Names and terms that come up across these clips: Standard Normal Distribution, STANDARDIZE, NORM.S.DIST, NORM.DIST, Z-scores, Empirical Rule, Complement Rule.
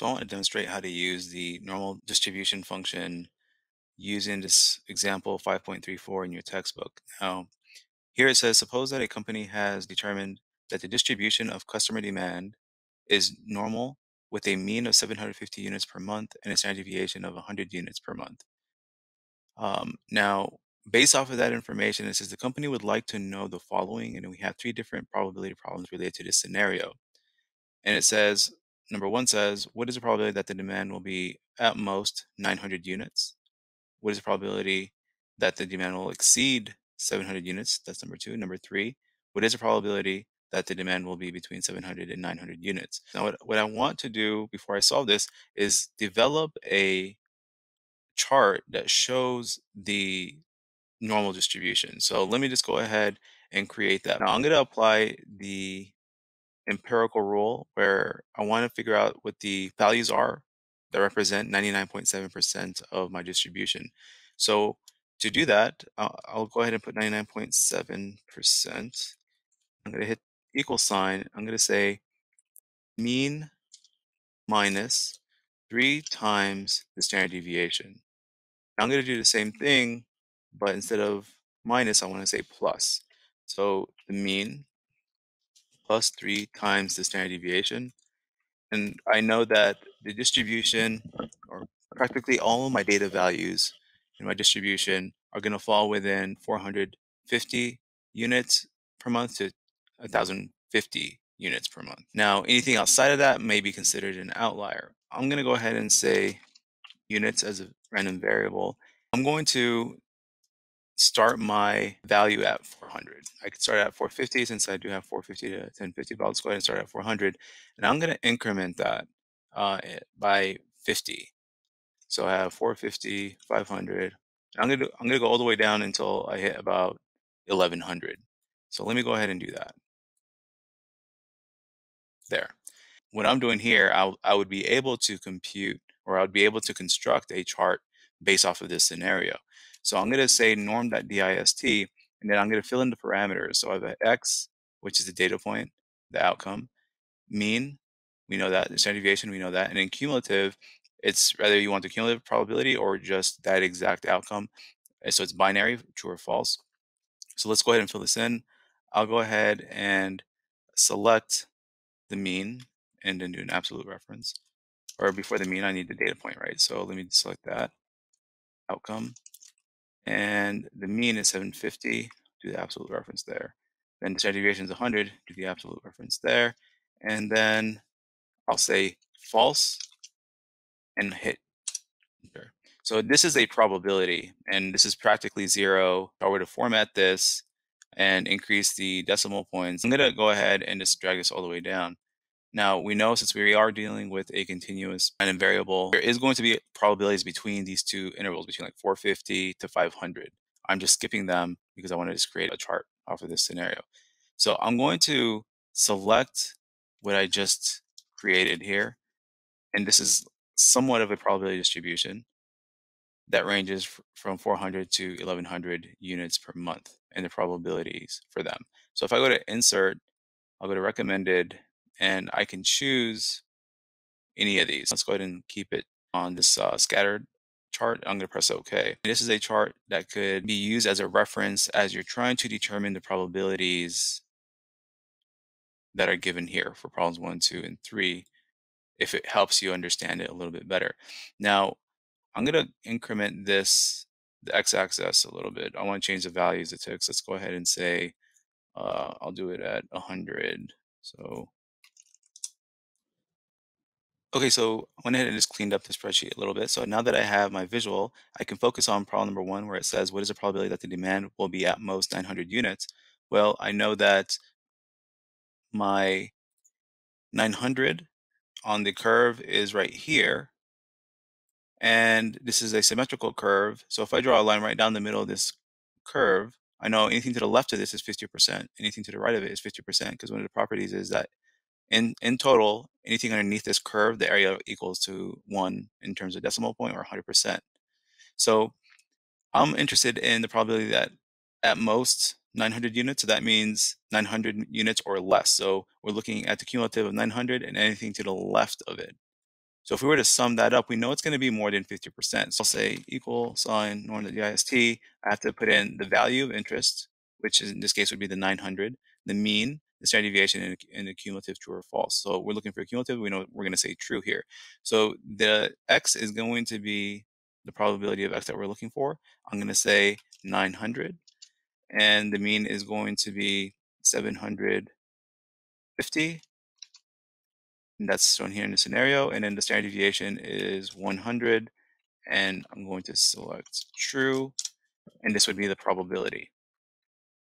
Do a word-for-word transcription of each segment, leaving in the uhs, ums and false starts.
So I want to demonstrate how to use the normal distribution function using this example five point three four in your textbook. Now, here it says, suppose that a company has determined that the distribution of customer demand is normal with a mean of seven hundred fifty units per month and a standard deviation of one hundred units per month. Um, now, based off of that information, it says the company would like to know the following, and we have three different probability problems related to this scenario. And it says, number one says, what is the probability that the demand will be at most nine hundred units? What is the probability that the demand will exceed seven hundred units? That's number two. Number three, what is the probability that the demand will be between seven hundred and nine hundred units? Now, what, what I want to do before I solve this is develop a chart that shows the normal distribution. So let me just go ahead and create that. Now, I'm going to apply the empirical rule where I want to figure out what the values are that represent ninety-nine point seven percent of my distribution. So to do that, I'll, I'll go ahead and put ninety-nine point seven percent. I'm going to hit equal sign. I'm going to say mean minus three times the standard deviation. Now I'm going to do the same thing, but instead of minus, I want to say plus. So the mean plus three times the standard deviation. And I know that the distribution, or practically all of my data values in my distribution, are going to fall within four hundred fifty units per month to one thousand fifty units per month. Now, anything outside of that may be considered an outlier. I'm going to go ahead and say units as a random variable. I'm going to start my value at four hundred. I could start at four fifty since I do have four fifty to ten fifty, but I'll just go ahead and start at four hundred. And I'm going to increment that uh, by fifty. So I have four fifty, five hundred. I'm going to I'm going to go all the way down until I hit about eleven hundred. So let me go ahead and do that. There. What I'm doing here, I'll, I would be able to compute, or I would be able to construct a chart based off of this scenario. So I'm going to say norm.dist, and then I'm going to fill in the parameters. So I have an x, which is the data point, the outcome, mean, we know that, the standard deviation, we know that, and in cumulative, it's whether you want the cumulative probability or just that exact outcome. So it's binary, true or false. So let's go ahead and fill this in. I'll go ahead and select the mean and then do an absolute reference. Or before the mean, I need the data point, right? So let me select that outcome. And the mean is seven fifty, do the absolute reference there. Then the standard deviation is one hundred, do the absolute reference there. And then I'll say false and hit enter. So this is a probability, and this is practically zero. If I were to format this and increase the decimal points, I'm going to go ahead and just drag this all the way down. Now, we know, since we are dealing with a continuous random variable, there is going to be probabilities between these two intervals, between like four fifty to five hundred. I'm just skipping them because I want to just create a chart off of this scenario. So I'm going to select what I just created here. And this is somewhat of a probability distribution that ranges from four hundred to eleven hundred units per month and the probabilities for them. So if I go to insert, I'll go to recommended, and I can choose any of these. Let's go ahead and keep it on this uh, scattered chart. I'm going to press OK. And this is a chart that could be used as a reference as you're trying to determine the probabilities that are given here for problems one, two, and three, if it helps you understand it a little bit better. Now, I'm going to increment this, the x-axis, a little bit. I want to change the values it takes. Let's go ahead and say, uh, I'll do it at one hundred. So. Okay, so I went ahead and just cleaned up the spreadsheet a little bit. So now that I have my visual, I can focus on problem number one, where it says, what is the probability that the demand will be at most nine hundred units? Well, I know that my nine hundred on the curve is right here. And this is a symmetrical curve. So if I draw a line right down the middle of this curve, I know anything to the left of this is fifty percent. Anything to the right of it is fifty percent, because one of the properties is that In, in total, anything underneath this curve, the area equals to one in terms of decimal point, or one hundred percent. So I'm interested in the probability that at most nine hundred units, so that means nine hundred units or less. So we're looking at the cumulative of nine hundred and anything to the left of it. So if we were to sum that up, we know it's going to be more than fifty percent. So I'll say equal sign norm.dist. I have to put in the value of interest, which is, in this case would be the nine hundred, the mean, the standard deviation, and, and the cumulative true or false. So we're looking for cumulative. We know we're going to say true here. So the x is going to be the probability of x that we're looking for. I'm going to say nine hundred, and the mean is going to be seven hundred fifty. And that's shown here in the scenario. And then the standard deviation is one hundred, and I'm going to select true, and this would be the probability,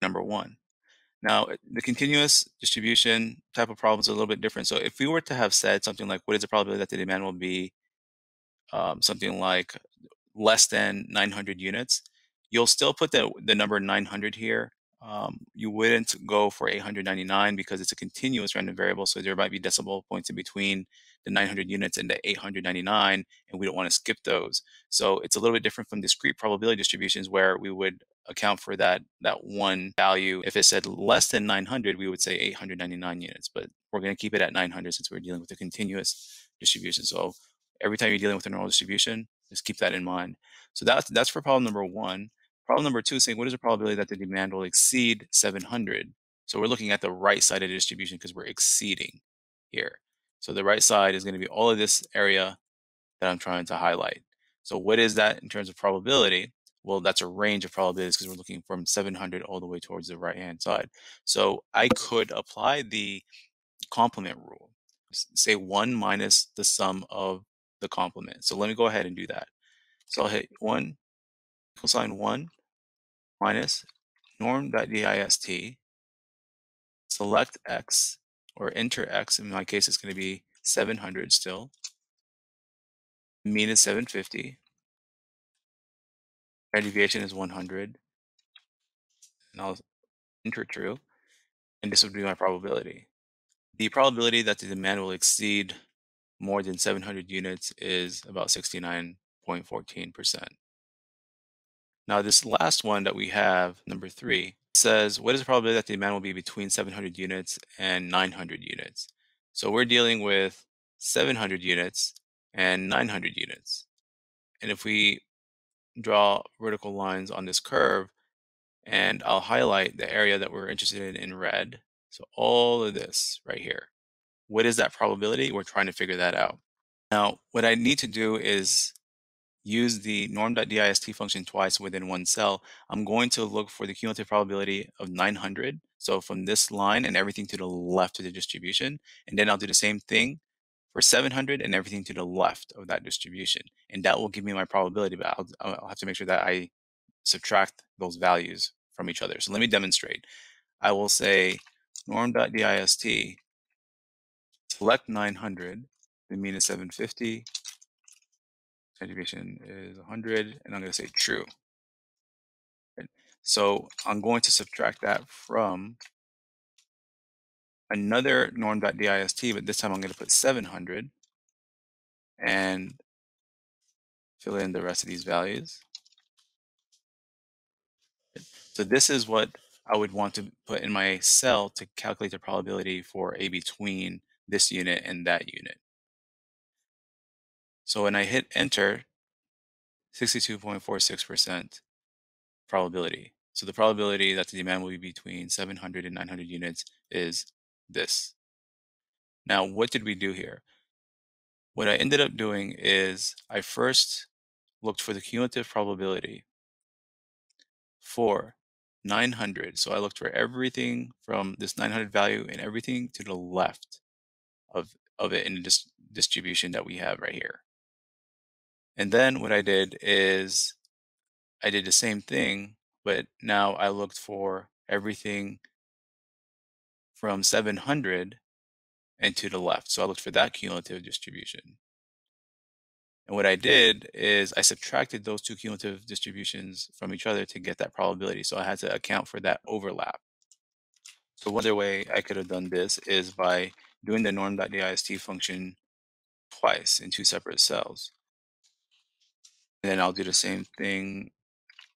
number one. Now, the continuous distribution type of problems are a little bit different. So if we were to have said something like, what is the probability that the demand will be um, something like less than nine hundred units, you'll still put the, the number nine hundred here. Um, you wouldn't go for eight hundred ninety-nine because it's a continuous random variable. So there might be decimal points in between the nine hundred units and the eight hundred ninety-nine, and we don't want to skip those. So it's a little bit different from discrete probability distributions where we would account for that, that one value. If it said less than nine hundred, we would say eight hundred ninety-nine units, but we're going to keep it at nine hundred since we're dealing with a continuous distribution. So every time you're dealing with a normal distribution, just keep that in mind. So that's, that's for problem number one. Problem number two is saying, what is the probability that the demand will exceed seven hundred? So we're looking at the right side of the distribution because we're exceeding here. So the right side is going to be all of this area that I'm trying to highlight. So what is that in terms of probability? Well, that's a range of probabilities because we're looking from seven hundred all the way towards the right-hand side. So I could apply the complement rule, say one minus the sum of the complement. So let me go ahead and do that. So I'll hit one equal sign one minus norm.dist, select x, or enter x. In my case, it's going to be seven hundred still. Mean is seven hundred fifty. Standard deviation is one hundred. And I'll enter true. And this would be my probability. The probability that the demand will exceed more than seven hundred units is about sixty-nine point one four percent. Now, this last one that we have, number three, says, what is the probability that the demand will be between seven hundred units and nine hundred units? So we're dealing with seven hundred units and nine hundred units. And if we draw vertical lines on this curve, and I'll highlight the area that we're interested in in red. So all of this right here. What is that probability? We're trying to figure that out. Now, what I need to do is use the norm.dist function twice within one cell. I'm going to look for the cumulative probability of nine hundred. So from this line and everything to the left of the distribution. And then I'll do the same thing for seven hundred and everything to the left of that distribution. And that will give me my probability, but I'll, I'll have to make sure that I subtract those values from each other. So let me demonstrate. I will say norm.dist, select nine hundred, the mean is seven hundred fifty, deviation is one hundred, and I'm going to say true. Right. So I'm going to subtract that from another norm.dist, but this time I'm going to put seven hundred and fill in the rest of these values. So this is what I would want to put in my cell to calculate the probability for a between this unit and that unit. So when I hit enter, sixty-two point four six percent probability. So the probability that the demand will be between seven hundred and nine hundred units is this. Now, what did we do here? What I ended up doing is I first looked for the cumulative probability for nine hundred. So I looked for everything from this nine hundred value and everything to the left of, of it in the dis- distribution that we have right here. And then what I did is I did the same thing, but now I looked for everything from seven hundred and to the left. So I looked for that cumulative distribution. And what I did is I subtracted those two cumulative distributions from each other to get that probability. So I had to account for that overlap. So one other way I could have done this is by doing the norm.dist function twice in two separate cells. And then I'll do the same thing.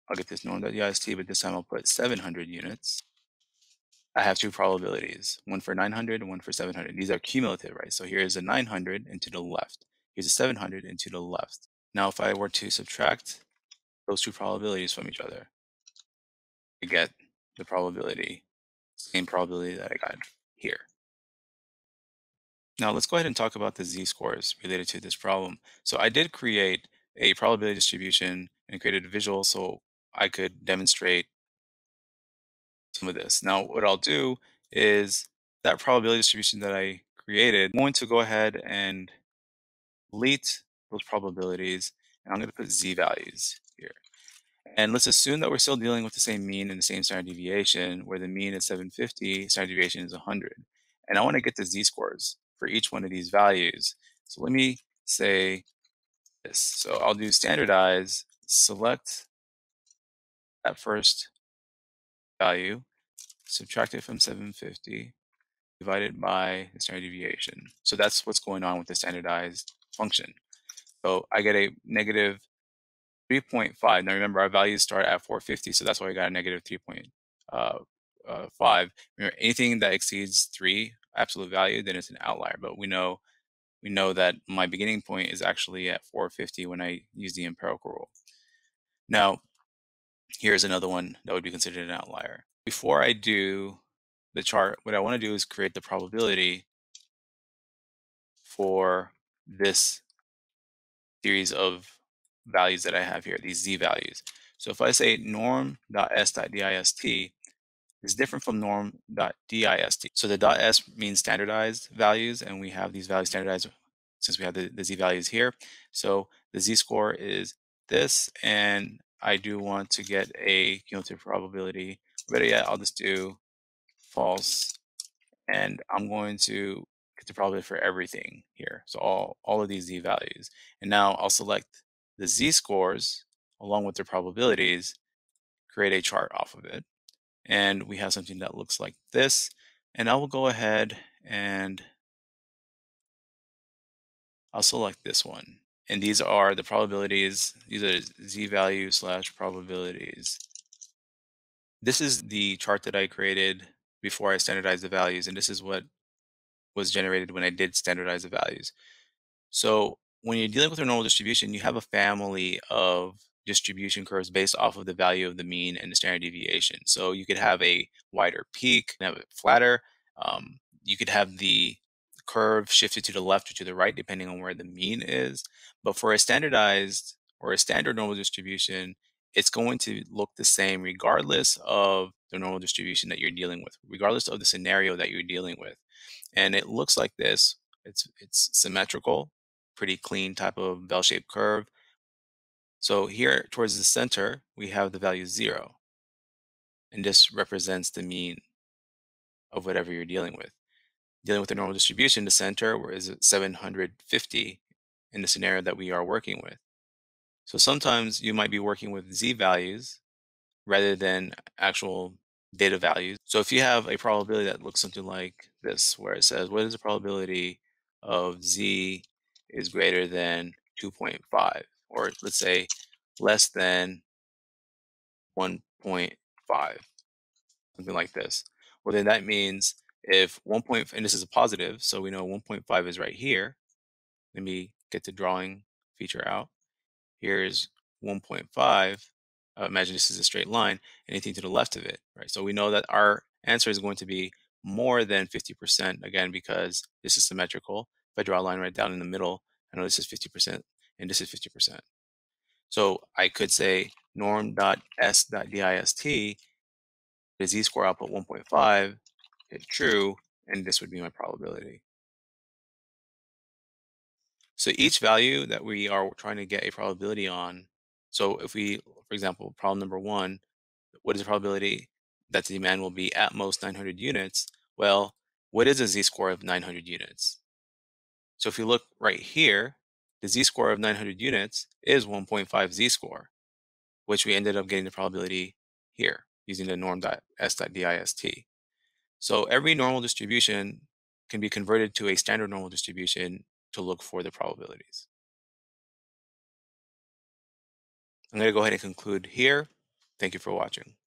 I'll get this norm.dist, but this time I'll put seven hundred units. I have two probabilities, one for nine hundred and one for seven hundred. These are cumulative, right? So here's a nine hundred and to the left. here's a seven hundred, and to the left. Now, if I were to subtract those two probabilities from each other, I get the probability, same probability that I got here. Now, let's go ahead and talk about the z-scores related to this problem. So I did create a probability distribution and created a visual so I could demonstrate some of this. Now, what I'll do is that probability distribution that I created, I'm going to go ahead and delete those probabilities, and I'm going to put z values here. And let's assume that we're still dealing with the same mean and the same standard deviation, where the mean is seven fifty, standard deviation is one hundred. And I want to get the z-scores for each one of these values. So let me say this. So I'll do standardize, select that first value, subtract it from seven fifty, divided by the standard deviation. So that's what's going on with the standardized function. So I get a negative three point five. Now remember, our values start at four fifty, so that's why we got a negative three point five. Remember, anything that exceeds three absolute value, then it's an outlier. But we know we know that my beginning point is actually at four fifty when I use the empirical rule. Now, here's another one that would be considered an outlier. Before I do the chart, what I want to do is create the probability for this series of values that I have here, these z values. So if I say norm.s.dist is different from norm.dist. So the .s means standardized values, and we have these values standardized since we have the, the z values here. So the z-score is this, and I do want to get a cumulative probability. Better yet, I'll just do false, and I'm going to get the probability for everything here. So all, all of these z values. And now I'll select the z-scores along with their probabilities, create a chart off of it. And we have something that looks like this. And I will go ahead and I'll select this one. And these are the probabilities, these are z value slash probabilities. This is the chart that I created before I standardized the values, and this is what was generated when I did standardize the values. So when you're dealing with a normal distribution, you have a family of distribution curves based off of the value of the mean and the standard deviation. So you could have a wider peak, you can have it flatter. Um, you could have the curve shifted to the left or to the right, depending on where the mean is. But for a standardized or a standard normal distribution, it's going to look the same regardless of the normal distribution that you're dealing with, regardless of the scenario that you're dealing with. And it looks like this. It's, it's symmetrical, pretty clean type of bell-shaped curve. So here towards the center, we have the value zero. And this represents the mean of whatever you're dealing with. Dealing with the normal distribution, the center is seven hundred fifty in the scenario that we are working with. So sometimes you might be working with z values rather than actual data values. So if you have a probability that looks something like this, where it says, what is the probability of z is greater than two point five? Or let's say less than one point five, something like this. Well, then that means if one point five, and this is a positive, so we know one point five is right here. Let me get the drawing feature out. Here's one point five. Uh, imagine this is a straight line, anything to the left of it, right? So we know that our answer is going to be more than fifty percent, again, because this is symmetrical. If I draw a line right down in the middle, I know this is fifty percent and this is fifty percent. So I could say norm.s.dist, the z-score output one point five, hit true, and this would be my probability. So each value that we are trying to get a probability on, so if we, for example, problem number one, what is the probability that the demand will be at most nine hundred units? Well, what is a z-score of nine hundred units? So if you look right here, the z-score of nine hundred units is one point five z-score, which we ended up getting the probability here using the norm.s.dist. So every normal distribution can be converted to a standard normal distribution to look for the probabilities. I'm going to go ahead and conclude here. Thank you for watching.